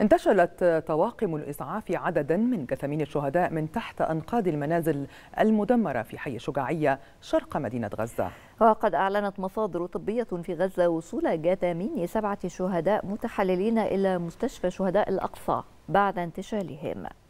انتشلت طواقم الإسعاف عددا من جثامين الشهداء من تحت أنقاض المنازل المدمرة في حي الشجاعية شرق مدينة غزة. وقد أعلنت مصادر طبية في غزة وصول جثامين 7 شهداء متحللين إلى مستشفى شهداء الأقصى بعد انتشالهم.